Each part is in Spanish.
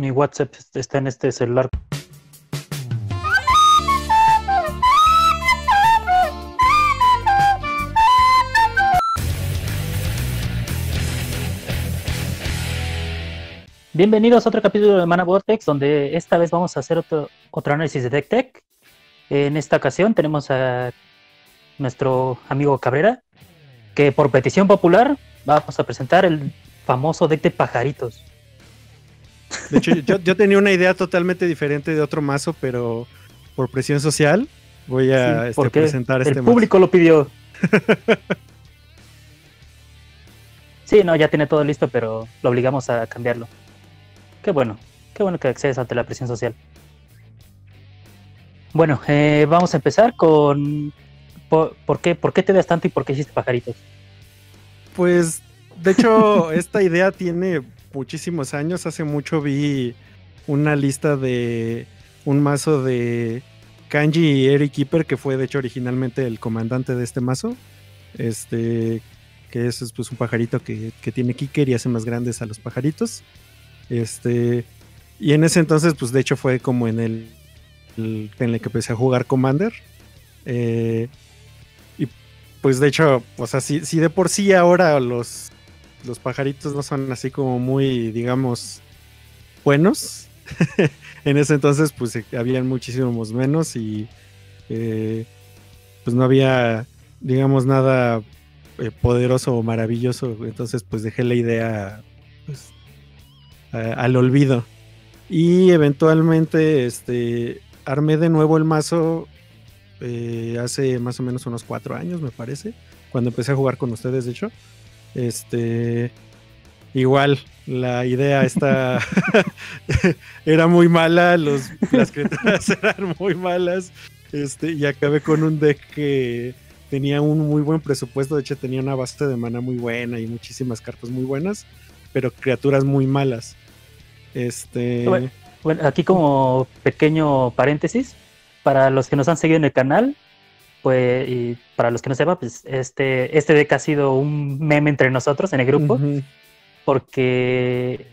Mi WhatsApp está en este celular. Bienvenidos a otro capítulo de Mana Vortex, donde esta vez vamos a hacer otro análisis de Tech. En esta ocasión tenemos a nuestro amigo Cabrera, que por petición popular vamos a presentar el famoso deck de Pajaritos. De hecho, yo tenía una idea totalmente diferente de otro mazo, pero por presión social voy a presentar este mazo. El público lo pidió. Sí, no, ya tiene todo listo, pero lo obligamos a cambiarlo. Qué bueno que accedes ante la presión social. Bueno, vamos a empezar con... ¿Por qué te das tanto y por qué hiciste Pajaritos? Pues, de hecho, esta idea tiene muchísimos años. Hace mucho vi una lista de un mazo de Kanji y Eric Keeper, que fue, de hecho, originalmente el comandante de este mazo. Que es pues, un pajarito que tiene kicker y hace más grandes a los pajaritos. Y en ese entonces, pues de hecho fue como en el que empecé a jugar Commander. Y pues de hecho, o sea, si de por sí ahora los pajaritos no son así como muy, digamos, buenos. En ese entonces, pues habían muchísimos menos y pues no había, digamos, nada poderoso o maravilloso. Entonces, pues dejé la idea pues, al olvido. Y eventualmente armé de nuevo el mazo hace más o menos unos 4 años, me parece, cuando empecé a jugar con ustedes, de hecho. Igual, la idea está era muy mala, las criaturas eran muy malas, y acabé con un deck que tenía un muy buen presupuesto. De hecho, tenía una base de mana muy buena y muchísimas cartas muy buenas, pero criaturas muy malas. Bueno, aquí como pequeño paréntesis, para los que nos han seguido en el canal, pues, y para los que no sepan, pues este deck ha sido un meme entre nosotros en el grupo, porque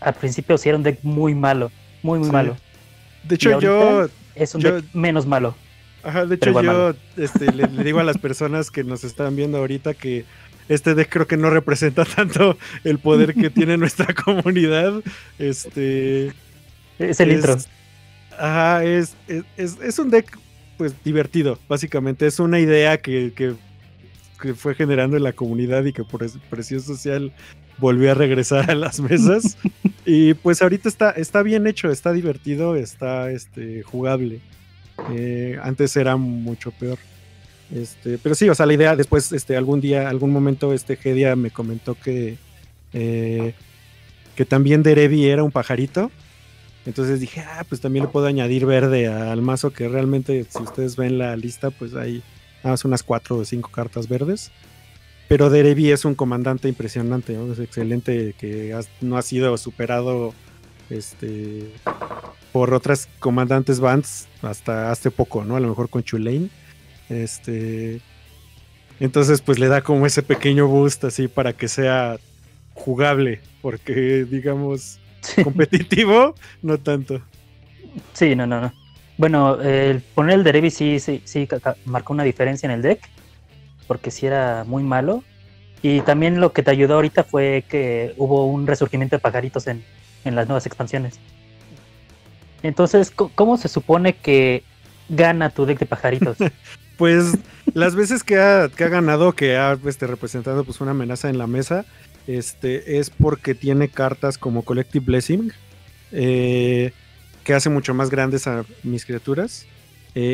al principio sí era un deck muy malo, muy sí, malo. De hecho, yo... es un deck menos malo. Ajá, de hecho yo le digo a las personas que nos están viendo ahorita que este deck creo que no representa tanto el poder que tiene nuestra comunidad. Es el intro. Ajá, es un deck pues divertido, básicamente. Es una idea que fue generando en la comunidad y que por presión social volvió a regresar a las mesas. Y pues ahorita está bien hecho, está divertido, está jugable. Antes era mucho peor. Pero sí, o sea, la idea después, algún momento, Gedia me comentó que también Derevi era un pajarito. Entonces dije, pues también le puedo añadir verde al mazo, que realmente, si ustedes ven la lista, pues hay nada más unas 4 o 5 cartas verdes. Pero Derevi es un comandante impresionante, ¿no? Es excelente, que no ha sido superado por otras comandantes bands hasta hace poco, ¿no? A lo mejor con Chulain. Entonces, pues le da como ese pequeño boost así para que sea jugable, porque digamos competitivo, no tanto. Sí, no. Bueno, poner el Derevi sí marcó una diferencia en el deck, porque sí era muy malo. Y también lo que te ayudó ahorita fue que hubo un resurgimiento de pajaritos en las nuevas expansiones. Entonces, ¿cómo se supone que gana tu deck de pajaritos? Pues las veces que ha ganado, que ha representado pues una amenaza en la mesa, es porque tiene cartas como Collective Blessing, que hace mucho más grandes a mis criaturas,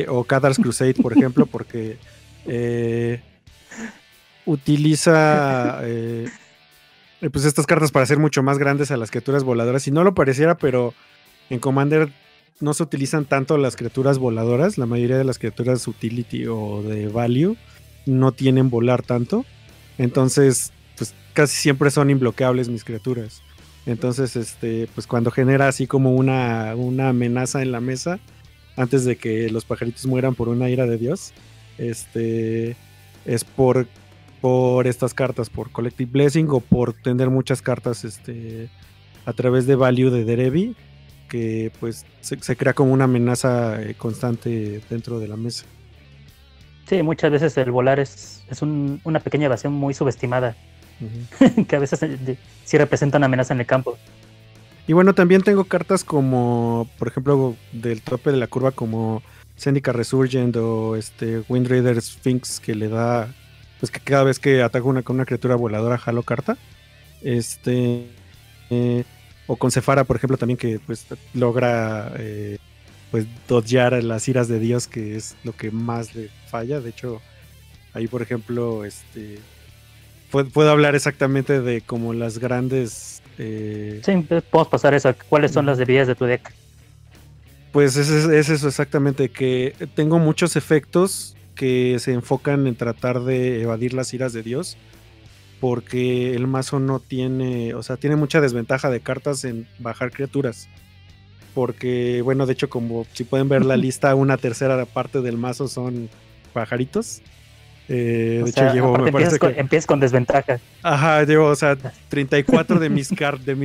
o Cadar's Crusade, por ejemplo, porque utiliza... pues estas cartas para ser mucho más grandes a las criaturas voladoras. Y no lo pareciera, pero en Commander no se utilizan tanto las criaturas voladoras. La mayoría de las criaturas utility o de value no tienen volar tanto. Entonces, pues casi siempre son imbloqueables mis criaturas. Entonces, pues cuando genera así como una amenaza en la mesa, antes de que los pajaritos mueran por una ira de Dios, es por estas cartas, por Collective Blessing o por tener muchas cartas a través de Value de Derevi, que pues se crea como una amenaza constante dentro de la mesa. Sí, muchas veces el volar es una pequeña evasión muy subestimada, uh-huh. que a veces sí representa una amenaza en el campo. Y bueno, también tengo cartas como, por ejemplo, del tope de la curva, como Seneca Resurgen o Windrider Sphinx, que le da, pues que cada vez que ataco con una criatura voladora jalo carta. O con Sephara, por ejemplo, también, que pues logra pues dodgear las iras de Dios, que es lo que más le falla. De hecho, ahí por ejemplo puedo hablar exactamente de como las grandes sí, podemos pasar eso. ¿Cuáles son las debilidades de tu deck? Pues es eso exactamente, que tengo muchos efectos que se enfocan en tratar de evadir las iras de Dios, porque el mazo no tiene, o sea, tiene mucha desventaja de cartas en bajar criaturas, porque bueno, de hecho, como si pueden ver la lista, una tercera parte del mazo son pajaritos. De sea, hecho llevo, me parece que empiezas con desventaja. Ajá, llevo, o sea, 34 de mis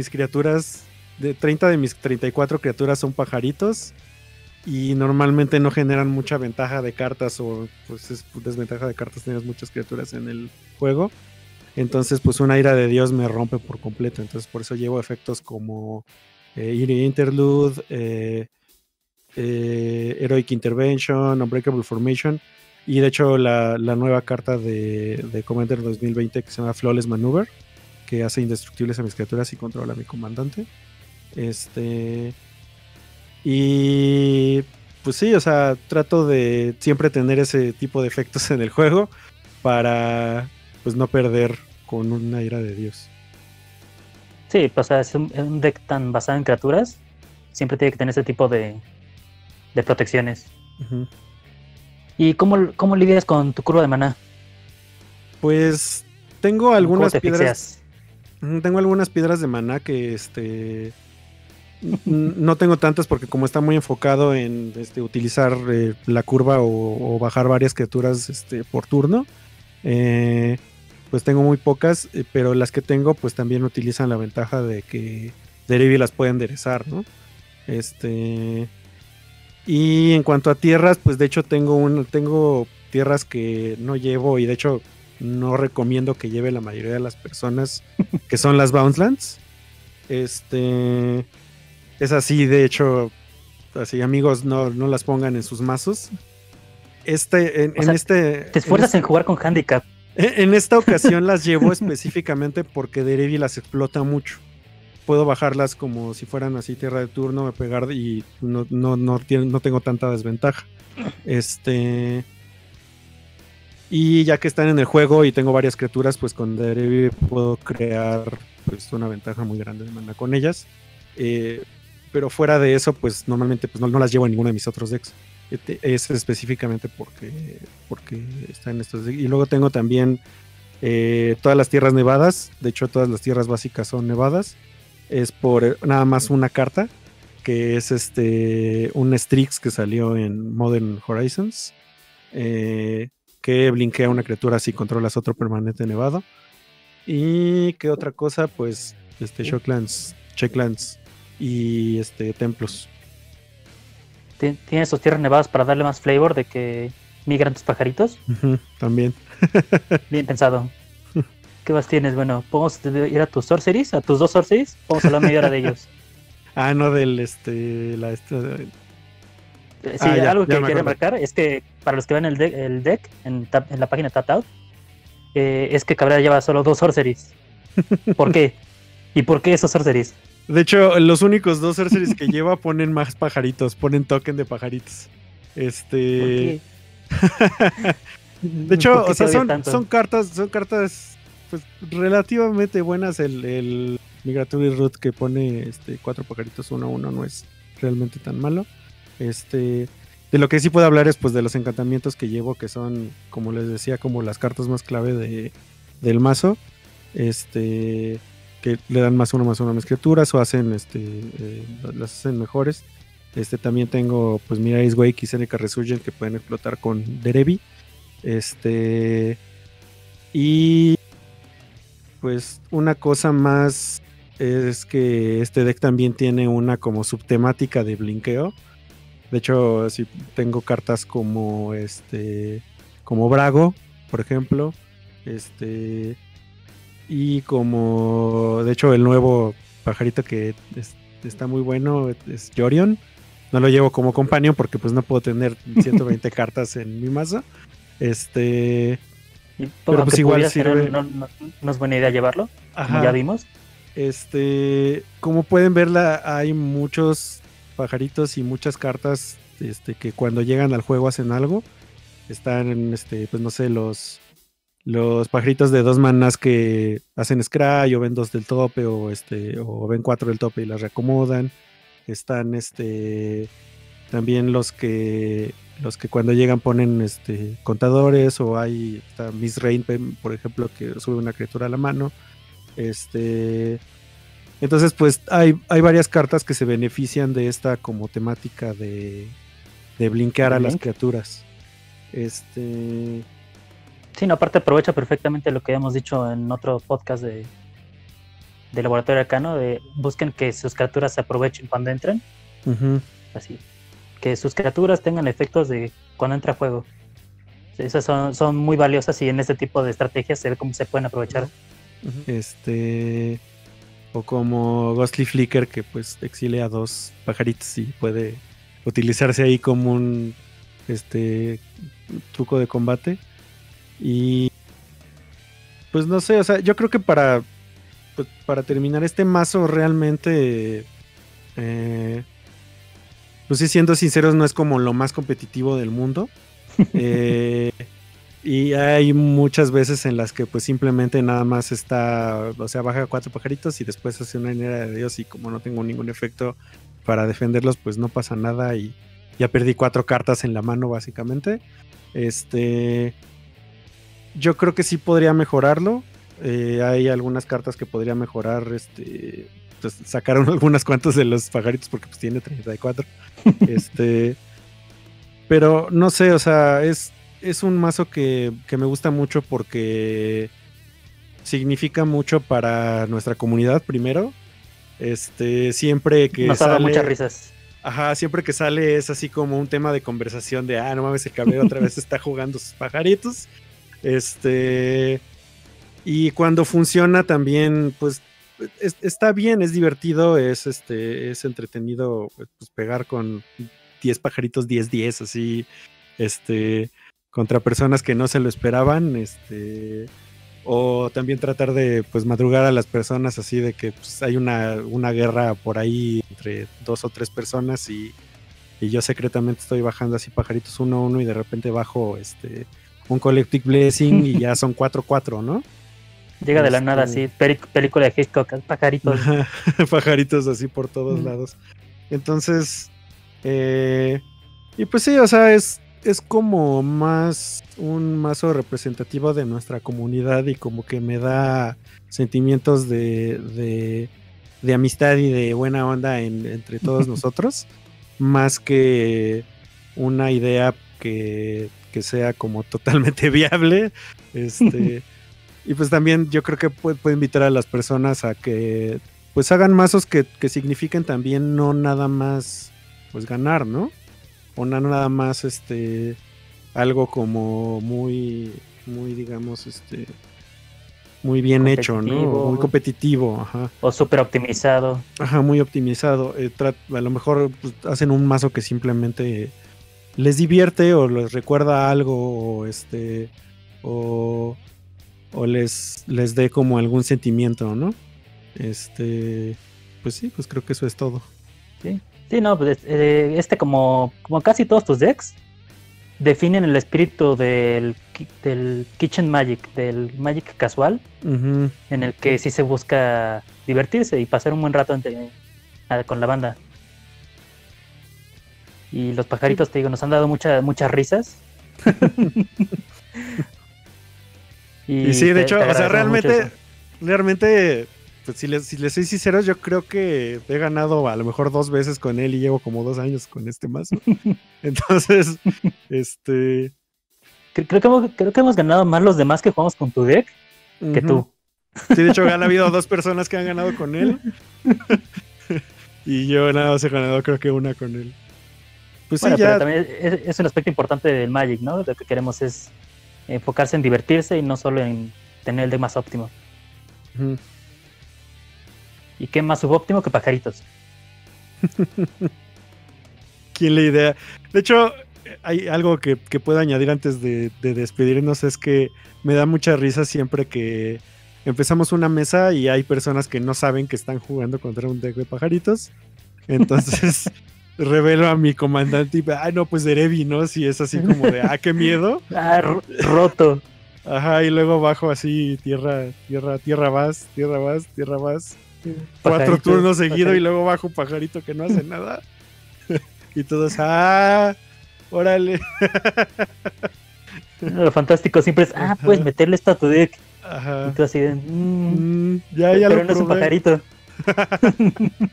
criaturas, de 30 de mis 34 criaturas son pajaritos, y normalmente no generan mucha ventaja de cartas, o pues es desventaja de cartas tener muchas criaturas en el juego. Entonces pues una ira de Dios me rompe por completo. Entonces por eso llevo efectos como Interlude, Heroic Intervention, Unbreakable Formation, y de hecho la nueva carta de Commander 2020, que se llama Flawless Maneuver, que hace indestructibles a mis criaturas y controla a mi comandante. Y pues sí, o sea, trato de siempre tener ese tipo de efectos en el juego para pues no perder con una ira de Dios. Sí, pues, o sea, es un deck tan basado en criaturas, siempre tiene que tener ese tipo de protecciones. Uh-huh. ¿Y cómo lidias con tu curva de maná? Pues tengo algunas piedras. Tengo algunas piedras de maná que no tengo tantas, porque como está muy enfocado en utilizar la curva o bajar varias criaturas por turno, pues tengo muy pocas, pero las que tengo pues también utilizan la ventaja de que Derevi las puede enderezar, ¿no? Y en cuanto a tierras, pues de hecho tengo tierras que no llevo, y de hecho no recomiendo que lleve la mayoría de las personas, que son las Bouncelands. Es así, de hecho, así, amigos, no las pongan en sus mazos. Te esfuerzas en jugar con handicap. En esta ocasión las llevo específicamente porque Derevi las explota mucho. Puedo bajarlas como si fueran así tierra de turno, me pegar, y no tengo tanta desventaja. Y ya que están en el juego y tengo varias criaturas, pues con Derevi puedo crear pues una ventaja muy grande de mana con ellas. Pero fuera de eso, pues normalmente pues no las llevo en ninguno de mis otros decks. Es específicamente porque está en estos. Y luego tengo también todas las tierras nevadas. De hecho, todas las tierras básicas son nevadas. Es por nada más una carta, que es un Strix que salió en Modern Horizons, que blinkea una criatura si controlas otro permanente nevado. Y qué otra cosa, pues Shocklands, Checklands y Templos. Tiene sus tierras nevadas para darle más flavor de que migran tus pajaritos. Uh-huh, también. Bien pensado. ¿Qué más tienes? Bueno, podemos ir a tus sorceries, a tus dos sorceries. Vamos a hablar media hora de ellos. Ah, no, del Sí, algo que quiero remarcar es que para los que ven el deck en la página Tattau, es que Cabrera lleva solo dos sorceries. ¿Por qué? ¿Y por qué esos sorceries? De hecho, los únicos dos sorceries que lleva ponen más pajaritos, ponen token de pajaritos. De hecho, o sea, son cartas pues relativamente buenas. El Migratory Root, que pone 4 pajaritos 1/1, no es realmente tan malo. De lo que sí puedo hablar es pues de los encantamientos que llevo, que son, como les decía, como las cartas más clave del mazo. Que le dan +1/+1 a mis criaturas, o hacen las hacen mejores. También tengo pues Mirais Wake y Seneca Resurgen, que pueden explotar con Derevi. Y pues una cosa más es que este deck también tiene una como subtemática de blinqueo. De hecho, si tengo cartas como como Brago, por ejemplo, y como, de hecho, el nuevo pajarito que está muy bueno es Yorion. No lo llevo como companion porque pues no puedo tener 120 cartas en mi mazo. Pero pues igual sirve. No es buena idea llevarlo, como ya vimos. Como pueden verla, hay muchos pajaritos y muchas cartas que cuando llegan al juego hacen algo. Están, pues no sé, los pajaritos de 2 manas que hacen scry, o ven 2 del tope, o ven 4 del tope y las reacomodan. Están también los que cuando llegan ponen contadores, o hay Miss Rain, por ejemplo, que sube una criatura a la mano. Entonces pues hay varias cartas que se benefician de esta como temática de blinkear a las criaturas. Sí, no, aparte aprovecha perfectamente lo que habíamos dicho en otro podcast de Laboratorio Arcano, de busquen que sus criaturas se aprovechen cuando entren. Así que sus criaturas tengan efectos de cuando entra juego. Esas son muy valiosas, y en este tipo de estrategias se ve cómo se pueden aprovechar. O como Ghostly Flicker, que pues exilia 2 pajaritos y puede utilizarse ahí como un truco de combate. Y pues no sé, o sea, yo creo que para terminar este mazo realmente, pues sí, siendo sinceros, no es como lo más competitivo del mundo. Y hay muchas veces en las que pues simplemente nada más está, o sea, baja 4 pajaritos y después hace una niñera de Dios, y como no tengo ningún efecto para defenderlos, pues no pasa nada y ya perdí 4 cartas en la mano básicamente. Yo creo que sí podría mejorarlo. Hay algunas cartas que podría mejorar, pues sacaron algunas cuantas de los pajaritos porque pues tiene 34. Pero no sé, o sea, es un mazo que me gusta mucho porque significa mucho para nuestra comunidad primero. Siempre que nos sale, da muchas risas. Ajá, siempre que sale es así como un tema de conversación de, no mames, el Cabrera otra vez está jugando sus pajaritos. Y cuando funciona también, pues está bien, es divertido, es entretenido, pues pegar con 10 pajaritos, 10-10, así, contra personas que no se lo esperaban, o también tratar de, pues, madrugar a las personas, así de que pues hay una guerra por ahí entre 2 o 3 personas, y yo secretamente estoy bajando así pajaritos 1-1, y de repente bajo, un Collective Blessing y ya son 4-4, ¿no? Llega de la nada, así, película de Hitchcock, pajaritos. Pajaritos así por todos lados. Entonces, y pues sí, o sea, es como más un mazo representativo de nuestra comunidad, y como que me da sentimientos de amistad y de buena onda entre todos nosotros, más que una idea que sea como totalmente viable. Y pues también yo creo que puede invitar a las personas a que pues hagan mazos que signifiquen también no nada más pues ganar, ¿no? O no nada más algo como muy digamos muy bien hecho, ¿no? Muy competitivo, ajá. O súper optimizado. Ajá, muy optimizado. A lo mejor pues hacen un mazo que simplemente les divierte, o les recuerda algo, o o les dé como algún sentimiento, ¿no? Pues sí, pues creo que eso es todo. Sí, no, pues como casi todos tus decks definen el espíritu del Kitchen Magic, del Magic casual, en el que sí se busca divertirse y pasar un buen rato con la banda. Y los pajaritos, te digo, nos han dado muchas risas. Y sí, de hecho, o sea, realmente, pues, si les soy sincero, yo creo que he ganado a lo mejor 2 veces con él, y llevo como 2 años con este mazo. Entonces, creo que hemos ganado más los demás que jugamos con tu deck que tú. Sí, de hecho, han habido dos personas que han ganado con él. Y yo nada más he ganado, creo que una con él. Pues bueno, sí, ya... pero también es un aspecto importante del Magic, ¿no? Lo que queremos es enfocarse en divertirse y no solo en tener el deck más óptimo. Uh-huh. ¿Y qué más subóptimo que pajaritos? ¿Quién le idea? De hecho, hay algo que puedo añadir antes de despedirnos, es que me da mucha risa siempre que empezamos una mesa y hay personas que no saben que están jugando contra un deck de pajaritos. Entonces revelo a mi comandante y ay no, pues Derevi, ¿no? Si es así como de ah, qué miedo. Ah, roto. Ajá, y luego bajo así, tierra vas. Pajarito, 4 turnos seguido y luego bajo un pajarito que no hace nada. Y todos, ah, órale. Lo fantástico siempre es, ah, puedes meterle esto a tu deck. Ajá. Y tú así de, ya pero lo no probé. Es un pajarito.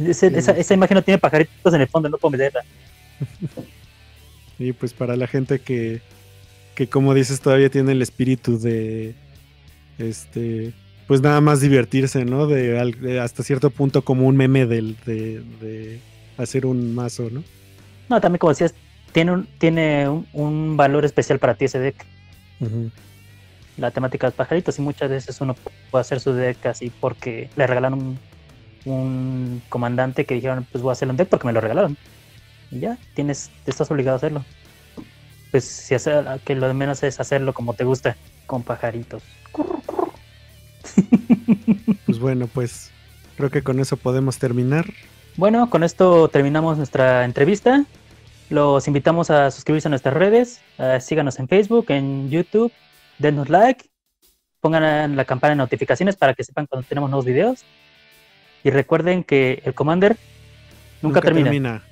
Esa imagen no tiene pajaritos en el fondo, no puedo meterla. Y pues para la gente que como dices todavía tiene el espíritu de pues nada más divertirse, ¿no? De hasta cierto punto como un meme de hacer un mazo, ¿no? No, también como decías, tiene un valor especial para ti ese deck. Uh-huh. La temática de los pajaritos, y muchas veces uno puede hacer su deck así porque le regalaron un comandante que dijeron, pues voy a hacer un deck porque me lo regalaron. Y ya, estás obligado a hacerlo. Pues si que lo de menos es hacerlo como te gusta, con pajaritos. Pues bueno, pues creo que con eso podemos terminar. Bueno, con esto terminamos nuestra entrevista. Los invitamos a suscribirse a nuestras redes, síganos en Facebook, en YouTube, denos like, pongan la campana de notificaciones para que sepan cuando tenemos nuevos videos. Y recuerden que el Commander nunca termina.